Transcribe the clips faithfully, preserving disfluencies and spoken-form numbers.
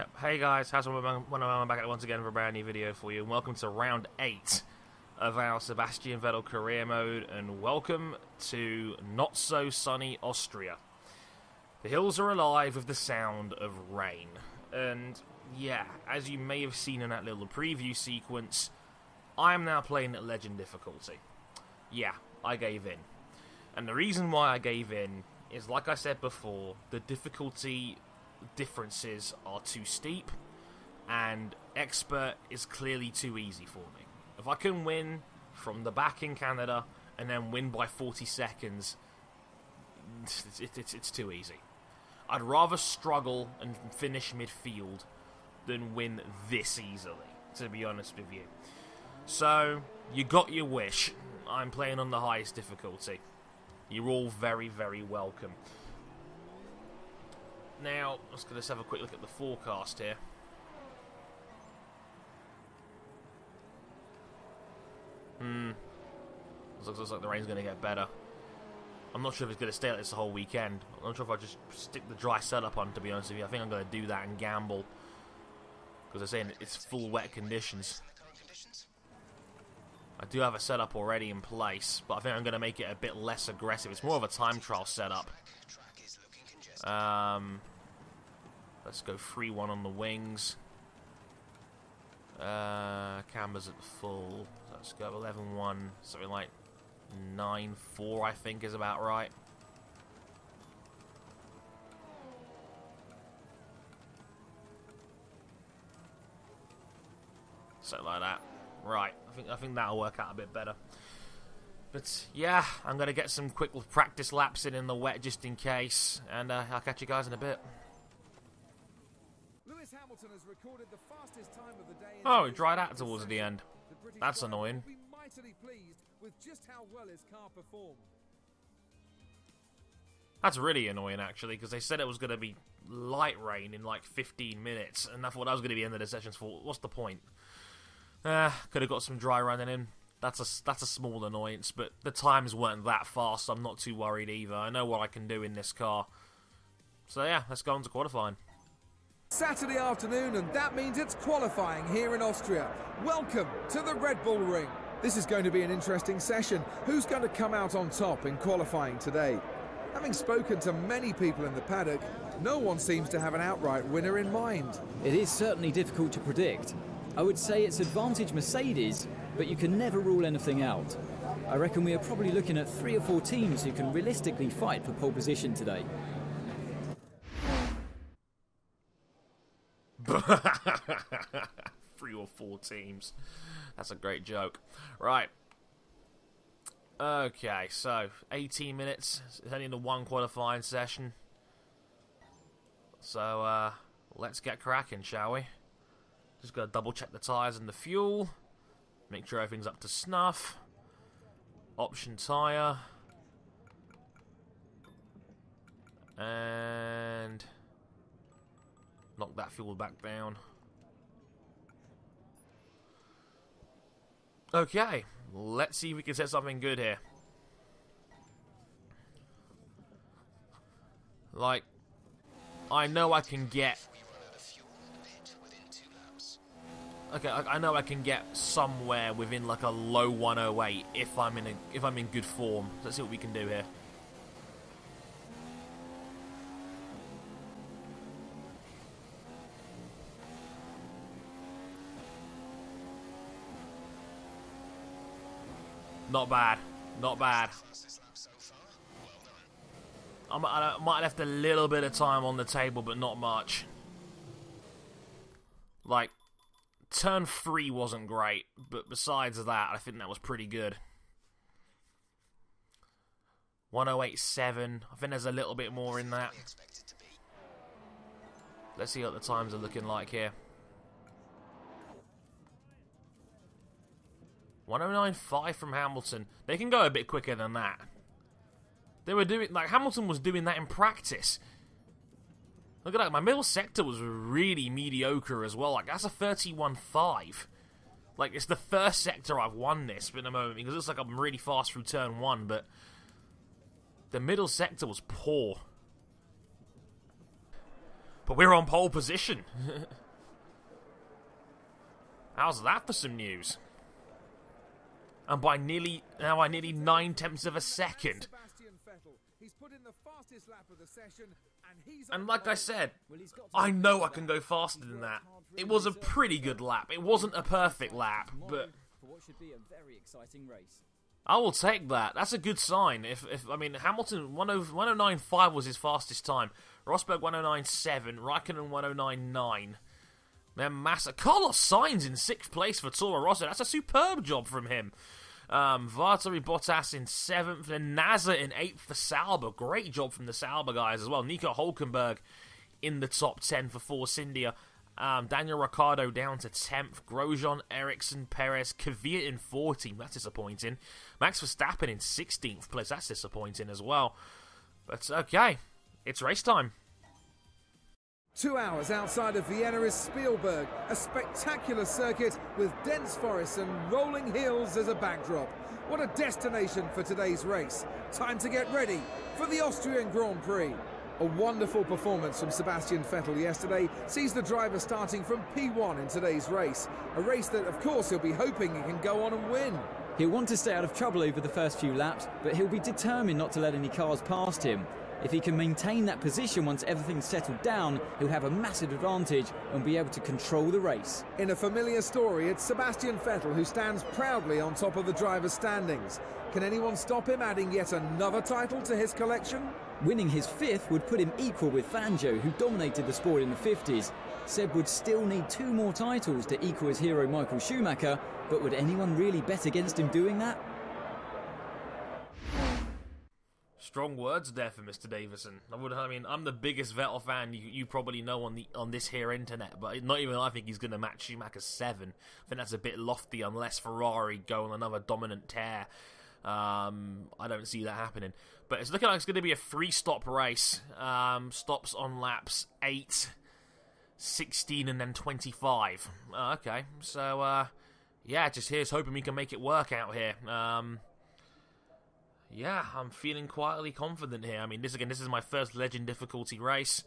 Yeah. Hey guys, how's one I'm back at once again for a brand new video for you, and welcome to round eight of our Sebastian Vettel career mode, and welcome to not so sunny Austria. The hills are alive with the sound of rain, and yeah, as you may have seen in that little preview sequence, I am now playing at Legend difficulty. Yeah, I gave in, and the reason why I gave in is, like I said before, the difficulty differences are too steep and expert is clearly too easy for me. If I can win from the back in Canada and then win by forty seconds, it's, it's, it's too easy. I'd rather struggle and finish midfield than win this easily, to be honest with you. So you got your wish. I'm playing on the highest difficulty. You're all very very welcome. Now, let's just have a quick look at the forecast here. Hmm. Looks, looks like the rain's going to get better. I'm not sure if it's going to stay like this the whole weekend. I'm not sure if I just stick the dry setup on, to be honest with you. I think I'm going to do that and gamble, because they're saying it's full wet conditions. I do have a setup already in place, but I think I'm going to make it a bit less aggressive. It's more of a time trial setup. Um, let's go three one on the wings. Uh, Canberra's at the full. Let's go eleven one, something like nine four I think is about right. Something like that. Right, I think I think that'll work out a bit better. But yeah, I'm going to get some quick practice laps in in the wet just in case, and uh, I'll catch you guys in a bit. Lewis Hamilton has recorded the fastest time of the day. Oh, he dried out towards the end. That's annoying. Be mightily pleased with just how well his car performed. That's really annoying, actually, because they said it was going to be light rain in like fifteen minutes, and I thought that was going to be the end of the sessions. For what's the point? Uh, could have got some dry running in. That's a, that's a small annoyance, but the times weren't that fast, so I'm not too worried either. I know what I can do in this car. So yeah, let's go on to qualifying. Saturday afternoon, and that means it's qualifying here in Austria. Welcome to the Red Bull Ring. This is going to be an interesting session. Who's going to come out on top in qualifying today? Having spoken to many people in the paddock, no one seems to have an outright winner in mind. It is certainly difficult to predict. I would say it's advantage Mercedes, but you can never rule anything out. I reckon we are probably looking at three or four teams who can realistically fight for pole position today. Three or four teams. That's a great joke. Right. Okay, so eighteen minutes. It's only the one qualifying session. So uh, let's get cracking, shall we? Just got to double check the tyres and the fuel. Make sure everything's up to snuff. Option tyre. And knock that fuel back down. Okay, let's see if we can set something good here. Like, I know I can get... Okay, I know I can get somewhere within like a low one oh eight if I'm in a, if I'm in good form. Let's see what we can do here. Not bad, not bad. I might have left a little bit of time on the table, but not much. Like, turn three wasn't great, but besides that, I think that was pretty good. one oh eight seven. I think there's a little bit more in that. Let's see what the times are looking like here. one oh nine five from Hamilton. They can go a bit quicker than that. They were doing, like, Hamilton was doing that in practice. Look at that, my middle sector was really mediocre as well. Like, that's a thirty-one five. Like, it's the first sector I've won this in a moment, because it looks like I'm really fast through turn one, but the middle sector was poor. But we're on pole position. How's that for some news? And by nearly, now by nearly nine tenths of a second. Sebastian Vettel, he's put in the fastest lap of the session, and, he's and like I said, I know I can go faster than that. It was a pretty good lap. It wasn't a perfect lap, but what should be a very exciting race. I will take that. That's a good sign. If, if I mean, Hamilton one oh nine point five was his fastest time. Rosberg one oh nine point seven. Raikkonen one oh nine point nine. Then Massa. Carlos Sainz in sixth place for Toro Rosso. That's a superb job from him. Um, Valtteri Bottas in seventh. Then Nasser in eighth for Sauber. Great job from the Sauber guys as well. Nico Hülkenberg in the top ten for Force India. Um, Daniel Ricciardo down to tenth. Grosjean, Ericsson, Perez, Kvyat in fourteenth. That's disappointing. Max Verstappen in sixteenth place. That's disappointing as well. But okay, it's race time. Two hours outside of Vienna is Spielberg, a spectacular circuit with dense forests and rolling hills as a backdrop. What a destination for today's race. Time to get ready for the Austrian Grand Prix. A wonderful performance from Sebastian Vettel yesterday sees the driver starting from P one in today's race, a race that, of course, he'll be hoping he can go on and win. He'll want to stay out of trouble over the first few laps, but he'll be determined not to let any cars past him. If he can maintain that position once everything's settled down, he'll have a massive advantage and be able to control the race. In a familiar story, it's Sebastian Vettel who stands proudly on top of the driver's standings. Can anyone stop him adding yet another title to his collection? Winning his fifth would put him equal with Fangio, who dominated the sport in the fifties. Seb would still need two more titles to equal his hero Michael Schumacher, but would anyone really bet against him doing that? Strong words there for Mister Davison. I would, I mean, I'm the biggest Vettel fan you, you probably know on the on this here internet, but not even I think he's going to match Schumacher's seven. I think that's a bit lofty unless Ferrari go on another dominant tear. Um, I don't see that happening. But it's looking like it's going to be a three-stop race. Um, stops on laps eight, sixteen, and then twenty-five. Uh, okay, so, uh, yeah, just here's hoping we can make it work out here. Um... Yeah, I'm feeling quietly confident here. I mean, this again, this is my first Legend difficulty race.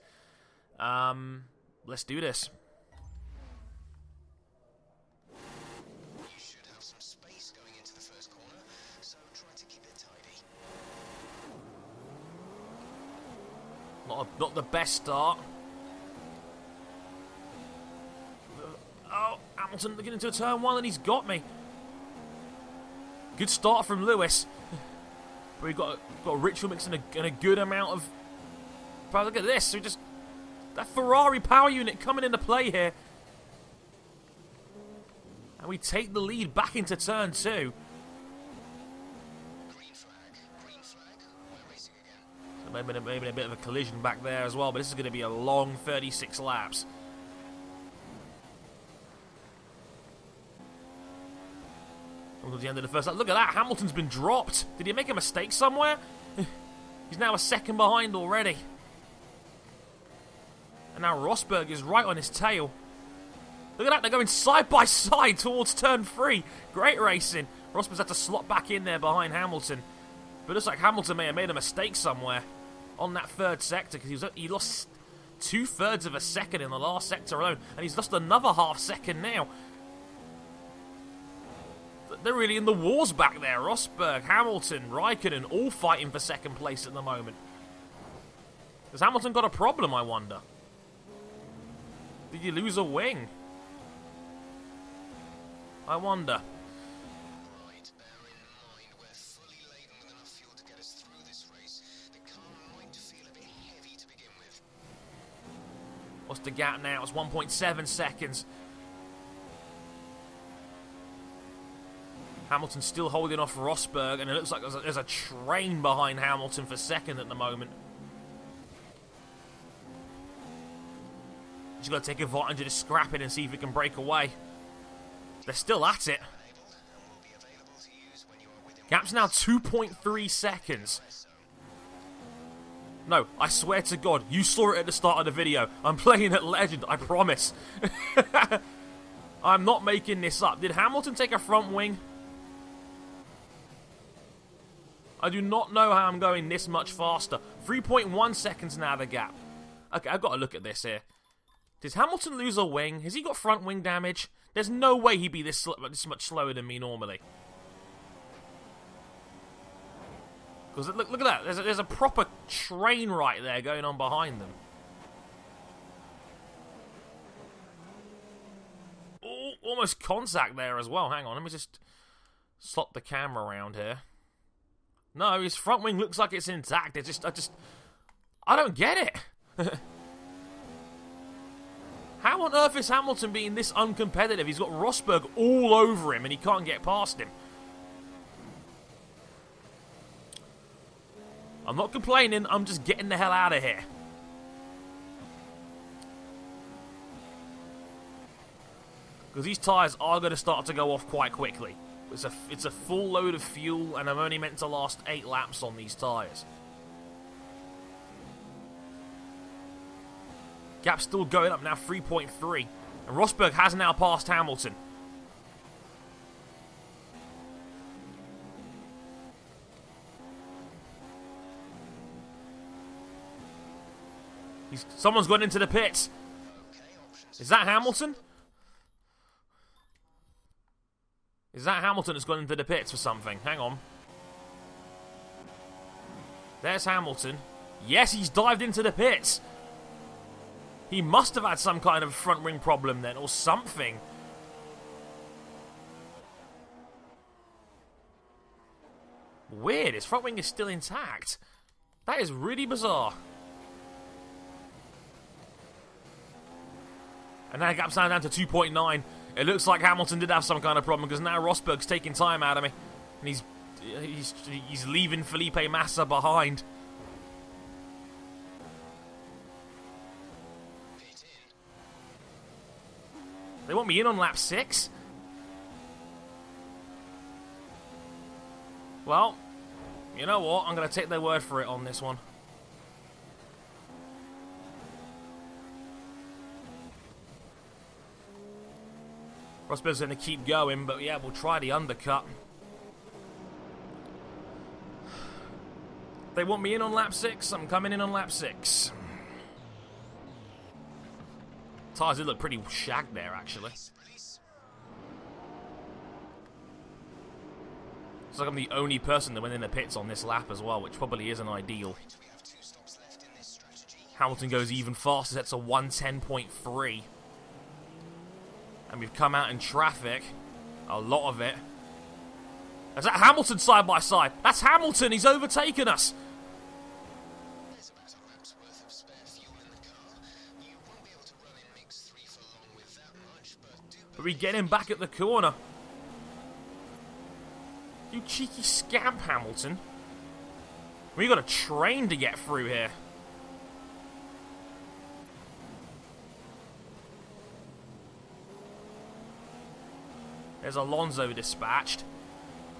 Um, let's do this. You should have some space going into the first corner, so try to keep it tidy. Not, a, not the best start. Oh, Hamilton looking into turn one, and he's got me. Good start from Lewis. We've got, got a ritual mix and a, and a good amount of... But look at this. We just that Ferrari power unit coming into play here. And we take the lead back into turn two. Green flag, green flag. We're racing again. So maybe, maybe a bit of a collision back there as well, but this is going to be a long thirty-six laps. Until the end of the first lap. Look at that, Hamilton's been dropped. Did he make a mistake somewhere? He's now a second behind already. And now Rosberg is right on his tail. Look at that, they're going side by side towards turn three. Great racing. Rosberg's had to slot back in there behind Hamilton. But looks like Hamilton may have made a mistake somewhere on that third sector, because he was he lost two-thirds of a second in the last sector alone, and he's lost another half second now. They're really in the wars back there. Rosberg, Hamilton, Raikkonen, all fighting for second place at the moment. Has Hamilton got a problem, I wonder? Did he lose a wing? I wonder. Right, bear in mind, we're fully laden with enough fuel to get us through this race. The car might feel a bit heavy to begin with. What's the gap now? It's one point seven seconds. Hamilton still holding off Rosberg, and it looks like there's a, there's a train behind Hamilton for second at the moment. He's got to take advantage of this scrapping and see if he can break away. They're still at it. Gap's now two point three seconds. No, I swear to God, you saw it at the start of the video. I'm playing at Legend, I promise. I'm not making this up. Did Hamilton take a front wing? I do not know how I'm going this much faster. three point one seconds now, the gap. Okay, I've got to look at this here. Does Hamilton lose a wing? Has he got front wing damage? There's no way he'd be this, sl this much slower than me normally. Because look, look at that. There's a, there's a proper train right there going on behind them. Oh, almost contact there as well. Hang on, let me just slot the camera around here. No, his front wing looks like it's intact. It's just, I just, I don't get it. How on earth is Hamilton being this uncompetitive? He's got Rosberg all over him and he can't get past him. I'm not complaining, I'm just getting the hell out of here. Because these tyres are going to start to go off quite quickly. It's a, it's a full load of fuel and I'm only meant to last eight laps on these tyres. Gap's still going up now, three point three. And Rosberg has now passed Hamilton. He's, someone's gone into the pits. Is that Hamilton? Is that Hamilton that's gone into the pits for something? Hang on. There's Hamilton. Yes, he's dived into the pits. He must have had some kind of front wing problem then, or something. Weird, his front wing is still intact. That is really bizarre. And now gap's down to two point nine. It looks like Hamilton did have some kind of problem because now Rosberg's taking time out of me. And he's he's, he's leaving Felipe Massa behind. They want me in on lap six? Well, you know what? I'm going to take their word for it on this one. Rosberg's going to keep going, but yeah, we'll try the undercut. They want me in on lap six. I'm coming in on lap six. Tires did look pretty shagged there, actually. It's like I'm the only person that went in the pits on this lap as well, which probably isn't ideal. Hamilton goes even faster. That's a one ten point three. And we've come out in traffic, a lot of it. Is that Hamilton side by side? That's Hamilton, he's overtaken us. There's about a lap's worth of spare fuel in the car. You won't be able to run in mix three for long with that much, but do But we get him back at the corner. You cheeky scamp, Hamilton. We've got a train to get through here. There's Alonso dispatched.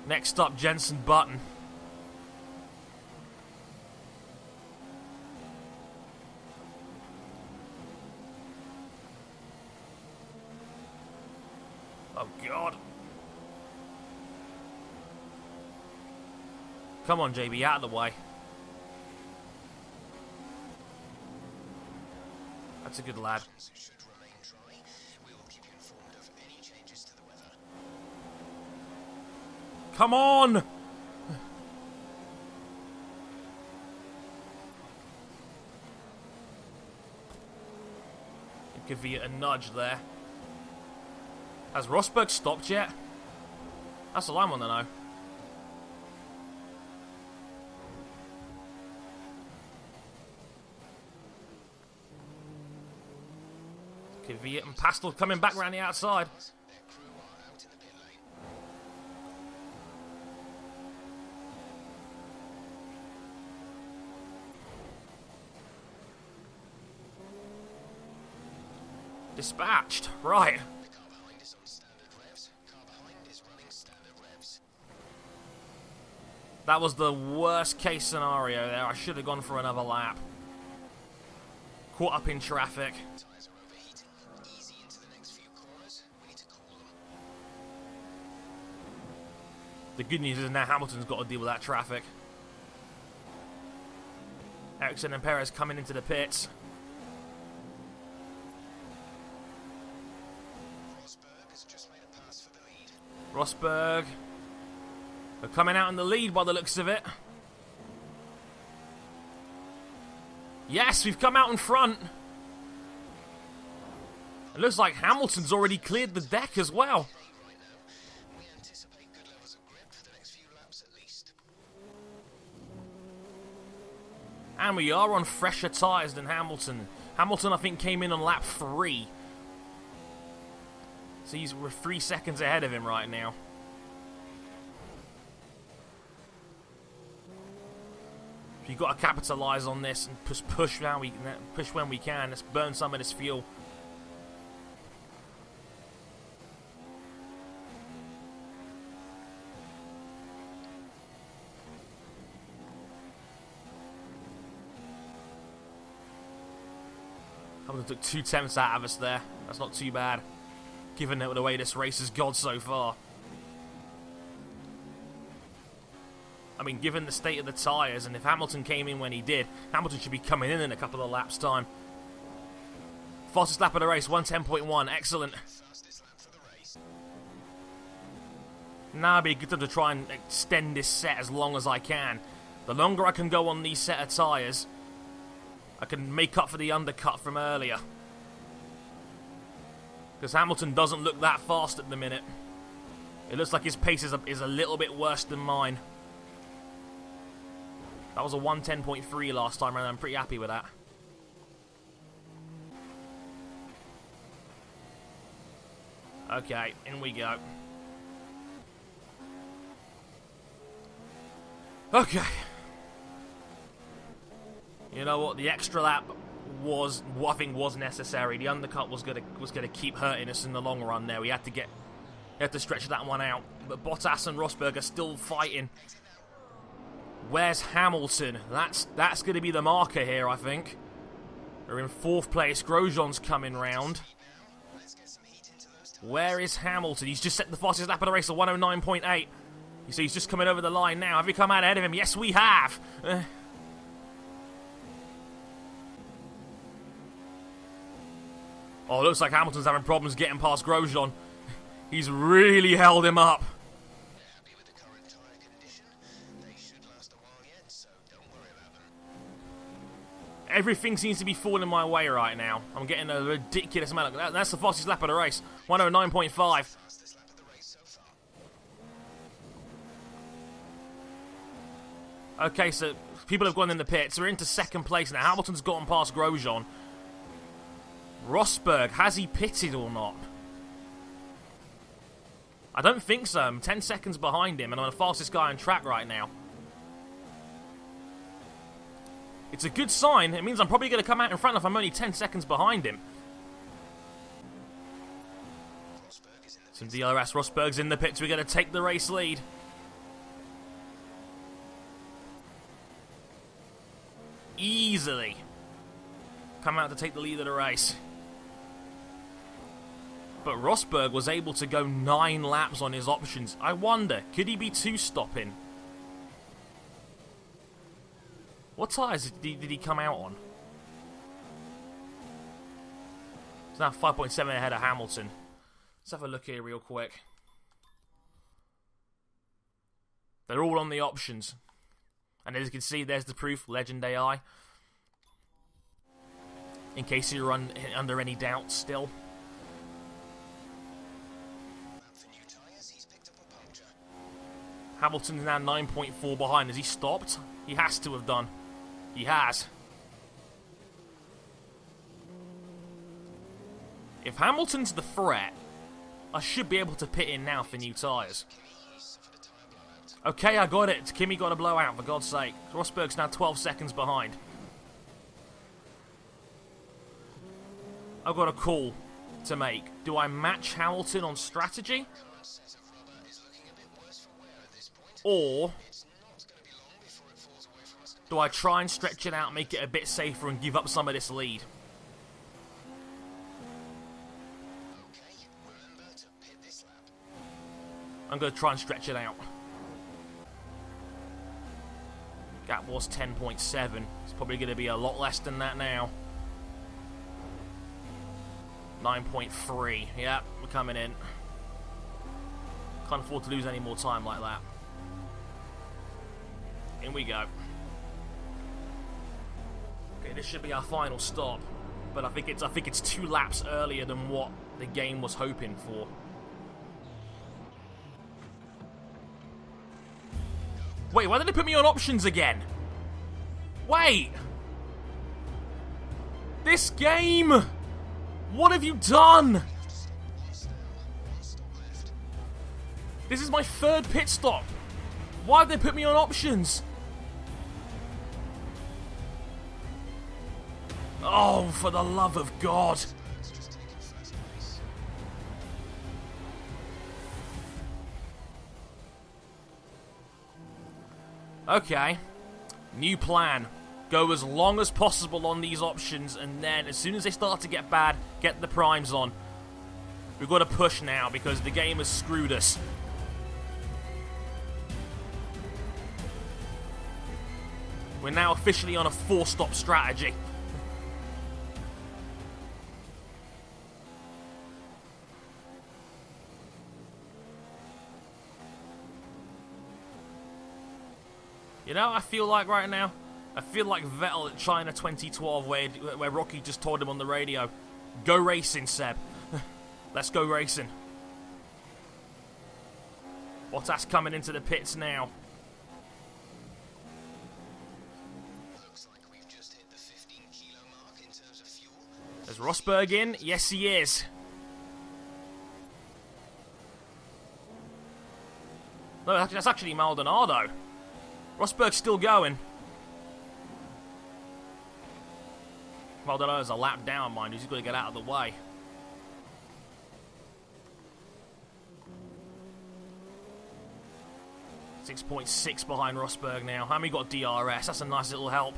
Next up, Jenson Button. Oh, God. Come on, J B, out of the way. That's a good lad. Come on! Give Kvyat a nudge there. Has Rosberg stopped yet? That's all I want to know. Kvyat and Pastore coming back around the outside. Dispatched, right. The car behind is on standard revs. Car behind is running standard revs. That was the worst case scenario there. I should have gone for another lap. Caught up in traffic. Tires are overheating. Easy into the next few corners. We need to cool them. The good news is now Hamilton's got to deal with that traffic. Ericsson and Perez coming into the pits. Rosberg are coming out in the lead by the looks of it. Yes, we've come out in front. It looks like Hamilton's already cleared the deck as well. And we are on fresher tyres than Hamilton. Hamilton, I think, came in on lap three. So he's, we're three seconds ahead of him right now. So you've got to capitalise on this and push, push, when we, push when we can. Let's burn some of this fuel. Took two tenths out of us there. That's not too bad, given the way this race has gone so far. I mean, given the state of the tyres, and if Hamilton came in when he did, Hamilton should be coming in in a couple of laps' time. Fastest lap of the race, one ten point one. Excellent. Now it'd be a good time to try and extend this set as long as I can. The longer I can go on these set of tyres, I can make up for the undercut from earlier. Because Hamilton doesn't look that fast at the minute. It looks like his pace is a, is a little bit worse than mine. That was a one ten point three last time, and I'm pretty happy with that. Okay, in we go. Okay. You know what? The extra lap was what I think was necessary. The undercut was gonna was gonna keep hurting us in the long run. There, we had to get, we had to stretch that one out. But Bottas and Rosberg are still fighting. Where's Hamilton? That's that's gonna be the marker here, I think. We're in fourth place. Grosjean's coming round. Where is Hamilton? He's just set the fastest lap of the race at one oh nine point eight. You see, he's just coming over the line now. Have we come out ahead of him? Yes, we have. Uh, Oh, looks like Hamilton's having problems getting past Grosjean. He's really held him up. Everything seems to be falling my way right now. I'm getting a ridiculous amount of... That's the fastest lap of the race. one oh nine point five. Okay, so people have gone in the pits. We're into second place now. Hamilton's gotten past Grosjean. Rosberg, has he pitted or not? I don't think so. I'm ten seconds behind him, and I'm the fastest guy on track right now. It's a good sign. It means I'm probably going to come out in front if I'm only ten seconds behind him. Some D R S. Rosberg's in the pits. We're going to take the race lead. Easily. Come out to take the lead of the race. But Rosberg was able to go nine laps on his options. I wonder, could he be two-stopping? What tyres did he, did he come out on? He's now five point seven ahead of Hamilton. Let's have a look here real quick. They're all on the options. And as you can see, there's the proof, Legend A I. In case you're un under any doubt still. Hamilton's now nine point four behind. Has he stopped? He has to have done. He has. If Hamilton's the threat, I should be able to pit in now for new tyres. Okay, I got it. Kimi got a blowout, for God's sake. Rosberg's now twelve seconds behind. I've got a call to make. Do I match Hamilton on strategy? Or do I try and stretch it out, make it a bit safer and give up some of this lead? I'm going to try and stretch it out. That was ten point seven. It's probably going to be a lot less than that now. nine point three. Yep, we're coming in. Can't afford to lose any more time like that. In we go. Okay, this should be our final stop, but I think it's I think it's two laps earlier than what the game was hoping for. Wait, why did they put me on options again? Wait! This game! What have you done? This is my third pit stop. Why have they put me on options? Oh, for the love of God. Okay. New plan. Go as long as possible on these options, and then as soon as they start to get bad, get the primes on. We've got to push now because the game has screwed us. We're now officially on a four-stop strategy. You know what I feel like right now? I feel like Vettel at China twenty twelve, where, where Rocky just told him on the radio, go racing, Seb. Let's go racing. Bottas coming into the pits now. Looks like we've just hit the fifteen kilo mark in terms of fuel. Is Rosberg in? Yes, he is. No, that's actually Maldonado. Rosberg's still going. Maldonado is a lap down, mind you. He's got to get out of the way. six point six behind Rosberg now. How many got D R S? That's a nice little help.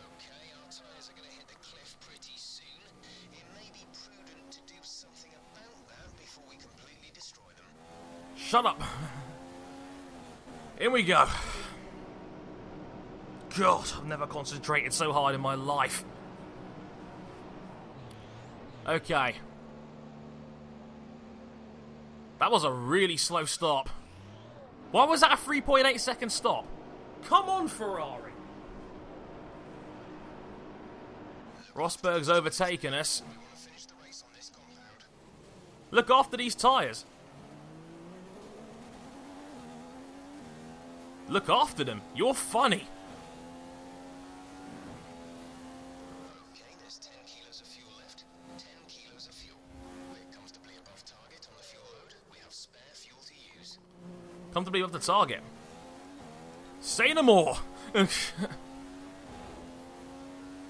Okay, our tyres are going to hit the cliff pretty soon. It may be prudent to do something about that before we completely destroy them. Shut up. Here we go. God, I've never concentrated so hard in my life. Okay. That was a really slow stop. Why was that a three point eight second stop? Come on, Ferrari. Rosberg's overtaken us. Look after these tyres. Look after them. You're funny. Comfortably off the target. Say no more.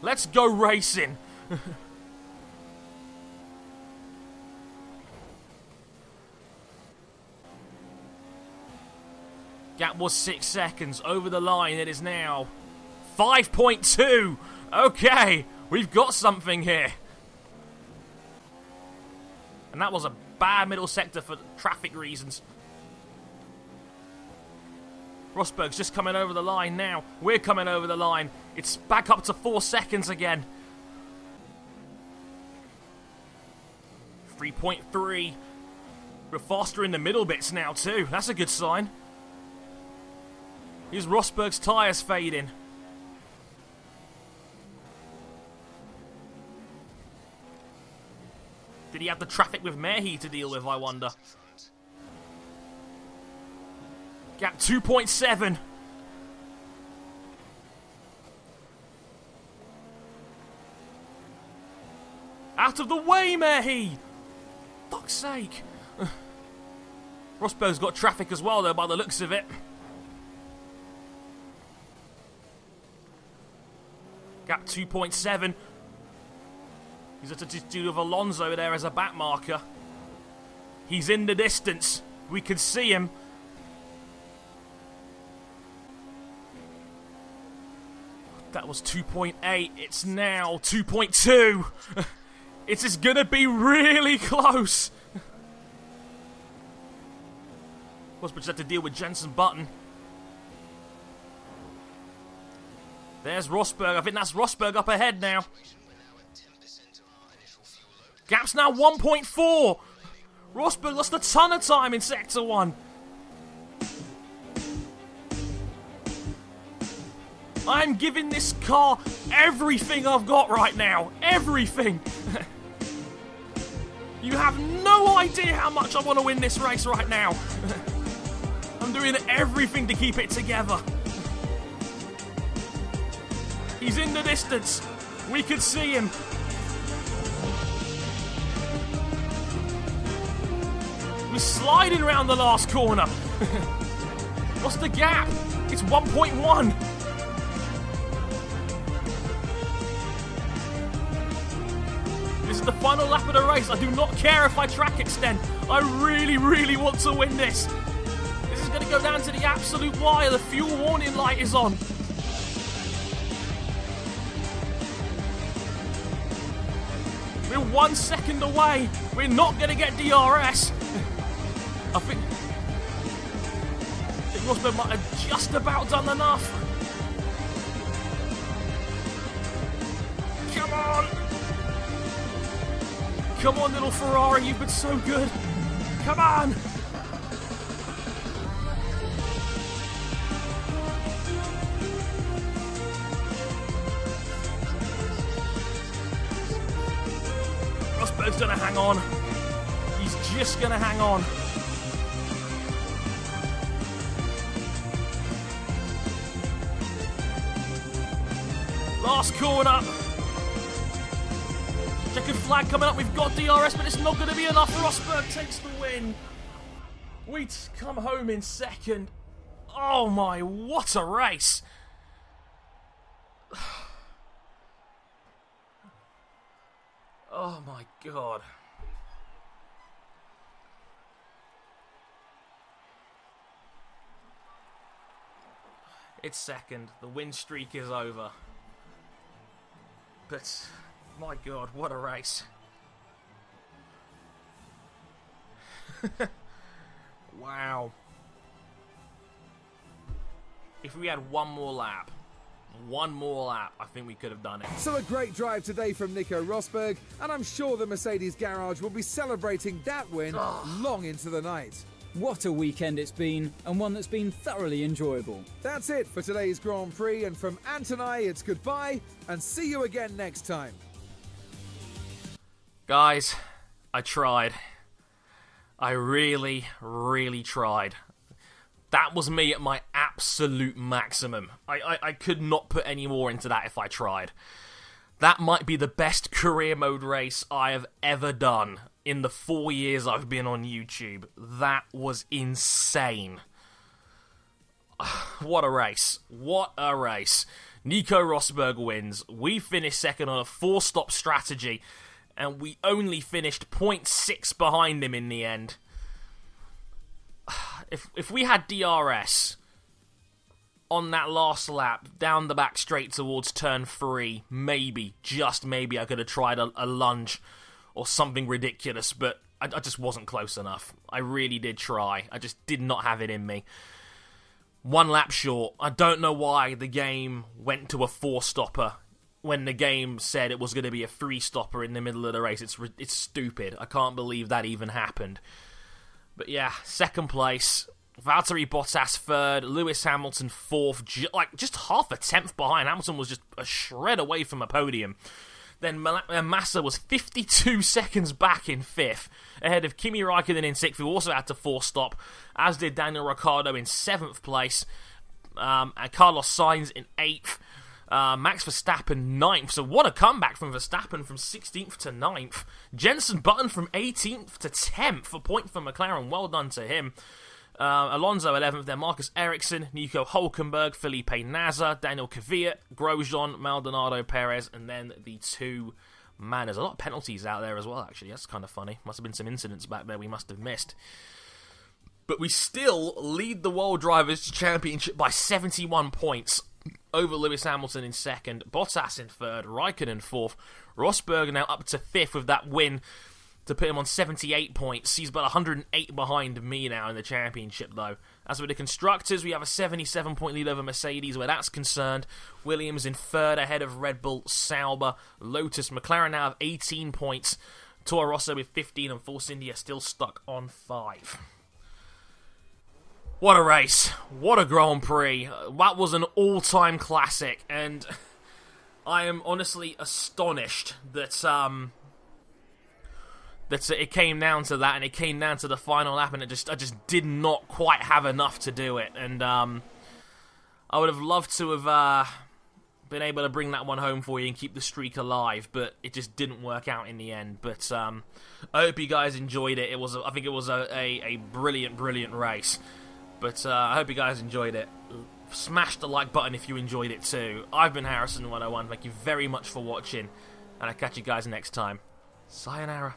Let's go racing. Gap was six seconds. Over the line it is now. five point two. Okay. We've got something here. And that was a bad middle sector for traffic reasons. Rosberg's just coming over the line now. We're coming over the line. It's back up to four seconds again. three point three. We're faster in the middle bits now too. That's a good sign. Here's Rosberg's tyres fading. Did he have the traffic with Merhi to deal with, I wonder? Gap two point seven. Out of the way, Merhi! Fuck's sake. Rosberg's got traffic as well, though, by the looks of it. Gap two point seven. He's at a deal with Alonso there as a back marker. He's in the distance. We can see him. That was two point eight. It's now two point two. It is going to be really close. Rosberg just had to deal with Jenson Button. There's Rosberg. I think that's Rosberg up ahead now. Gap's now one point four. Rosberg lost a ton of time in sector one. I'm giving this car everything I've got right now. Everything. You have no idea how much I want to win this race right now. I'm doing everything to keep it together. He's in the distance. We could see him. We're sliding around the last corner. What's the gap? It's one point one. This is the final lap of the race. I do not care if I track extend. I really, really want to win this. This is going to go down to the absolute wire. The fuel warning light is on. We're one second away. We're not going to get D R S. I think... I think Rosberg might have just about done enough. Come on! Come on, little Ferrari, you've been so good. Come on! Rosberg's gonna hang on. He's just gonna hang on. Last corner. Checkered flag coming up, we've got D R S, but it's not going to be enough. Rosberg takes the win. We come home in second. Oh my, what a race. Oh my God. It's second, the win streak is over. But... my God, what a race. Wow. If we had one more lap, one more lap, I think we could have done it. So a great drive today from Nico Rosberg, and I'm sure the Mercedes garage will be celebrating that win long into the night. What a weekend it's been, and one that's been thoroughly enjoyable. That's it for today's Grand Prix, and from Ant and I, it's goodbye, and see you again next time. Guys, I tried. I really, really tried. That was me at my absolute maximum. I, I, I could not put any more into that if I tried. That might be the best career mode race I have ever done in the four years I've been on YouTube. That was insane. What a race. What a race. Nico Rosberg wins. We finished second on a four-stop strategy, and we only finished point six behind him in the end. If if we had D R S on that last lap, down the back straight towards turn three, maybe, just maybe, I could have tried a, a lunge or something ridiculous, but I, I just wasn't close enough. I really did try. I just did not have it in me. One lap short. I don't know why the game went to a four-stopper when the game said it was going to be a three-stopper in the middle of the race. It's it's stupid. I can't believe that even happened. But yeah, second place. Valtteri Bottas third. Lewis Hamilton fourth. Ju like, just half a tenth behind. Hamilton was just a shred away from a podium. Then Massa was fifty-two seconds back in fifth, ahead of Kimi Räikkönen in sixth, who also had to four-stop, as did Daniel Ricciardo in seventh place, um, and Carlos Sainz in eighth. Uh, Max Verstappen ninth, so what a comeback from Verstappen from sixteenth to ninth. Jenson Button from eighteenth to tenth, a point for McLaren, well done to him. Uh, Alonso eleventh, then Marcus Ericsson, Nico Hülkenberg, Felipe Massa, Daniel Kvyat, Grosjean, Maldonado, Perez, and then the two man. There's a lot of penalties out there as well, actually. That's kind of funny. Must have been some incidents back there we must have missed. But we still lead the World Drivers' Championship by seventy-one points. Over Lewis Hamilton in second, Bottas in third, Raikkonen in fourth, Rosberg now up to fifth with that win to put him on seventy-eight points. He's about one hundred and eight behind me now in the championship, though. As for the constructors, we have a seventy-seven point lead over Mercedes, where that's concerned. Williams in third, ahead of Red Bull, Sauber, Lotus. McLaren now have eighteen points. Toro Rosso with fifteen and Force India still stuck on five. What a race. What a Grand Prix. That was an all-time classic, and I am honestly astonished that um that it came down to that, and it came down to the final lap, and it just I just did not quite have enough to do it, and um I would have loved to have uh, been able to bring that one home for you and keep the streak alive, but it just didn't work out in the end. But um, I hope you guys enjoyed it. It was, I think, it was a a, a brilliant, brilliant race. But uh, I hope you guys enjoyed it. Smash the like button if you enjoyed it too. I've been Harrison one oh one. Thank you very much for watching, and I'll catch you guys next time. Sayonara.